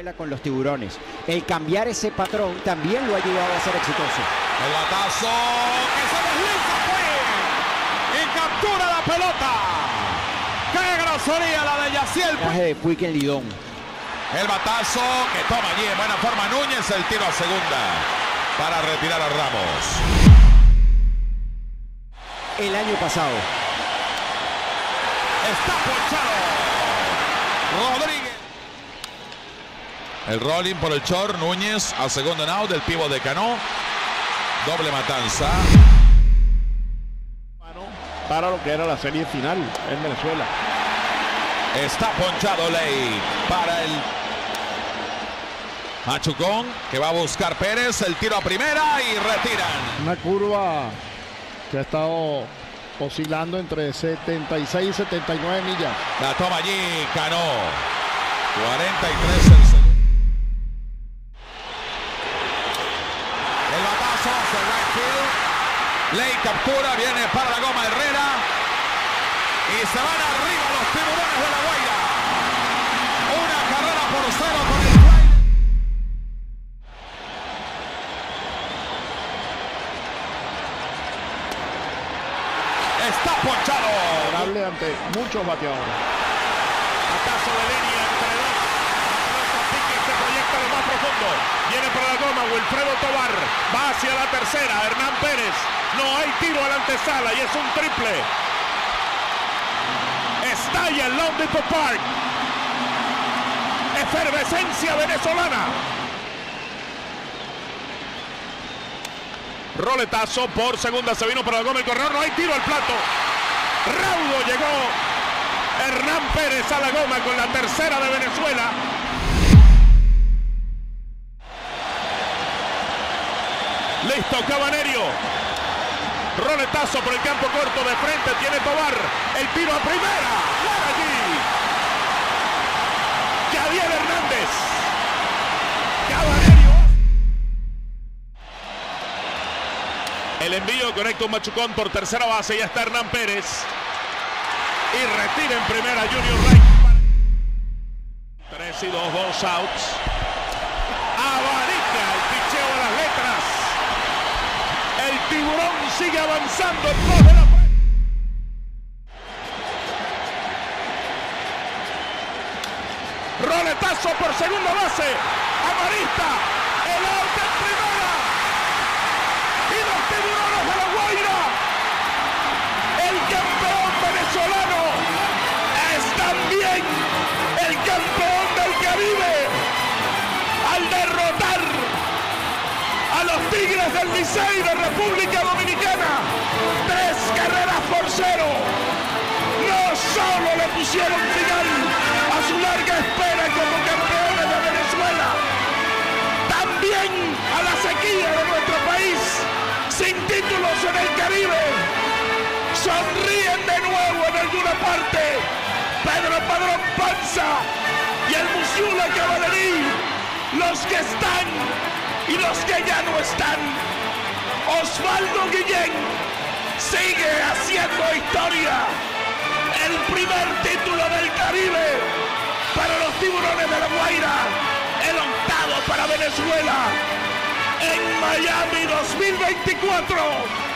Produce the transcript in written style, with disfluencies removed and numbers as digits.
vuela con los Tiburones. El cambiar ese patrón también lo ha ayudado a ser exitoso. El batazo que se desliza Puig y captura la pelota. ¡Qué grosería la de Yaciel Puig! De Puig en Lidón. El batazo que toma allí en buena forma Núñez. El tiro a segunda para retirar a Ramos. El año pasado. Está ponchado Rodríguez. El rolling por el short. Núñez al segundo en out. El pívot de Cano. Doble matanza. Para lo que era la serie final en Venezuela. Está ponchado Ley para el Machucón, que va a buscar Pérez. El tiro a primera y retiran. Una curva que ha estado oscilando entre 76 y 79 millas. La toma allí Cano. 43 el segundo. El batazo hacia right field. Ley captura, viene para la goma Herrera. Y se van arriba los Tiburones de la Guaira. Una carrera por cero con el Guaira. Está ponchado. Favorable ante muchos bateadores. Atazo de línea entre dos. Se proyecta lo más profundo. Viene para la goma Wilfredo Tovar. Va hacia la tercera. Hernán Pérez. No hay tiro a la antesala y es un triple. Estalla en Londres Park. Efervescencia venezolana. Roletazo por segunda, se vino para la goma el corredor, no hay tiro al plato. Raudo llegó Hernán Pérez a la goma con la tercera de Venezuela. Listo Cabanerio. Roletazo por el campo corto de frente, tiene Tovar. El tiro a primera. ¡Claro allí! Javier Hernández. Cabanerio. El envío conecta un machucón por tercera base. Ya está Hernán Pérez. Y retira en primera Junior Rey. 3 y 2, 2 outs. Abarita el picheo de las letras. El tiburón sigue avanzando. Coge la frente. Roletazo por segunda base. Abarita. El out en primera. Y los Tiburones de la Guaira, el campeón venezolano, es también el campeón del Caribe al derrotar a los Tigres del Licey de República Dominicana. 3 carreras por 0. No solo le pusieron final a su larga espera como campeones de Venezuela, también a la sequía de nuestro país. Sin títulos en el Caribe, sonríen de nuevo en alguna parte Pedro Padrón Panza y el Museo de Cabanerio, los que están y los que ya no están. Oswaldo Guillén sigue haciendo historia, el primer título del Caribe para los Tiburones de la Guaira, el 8º para Venezuela. En Miami 2024.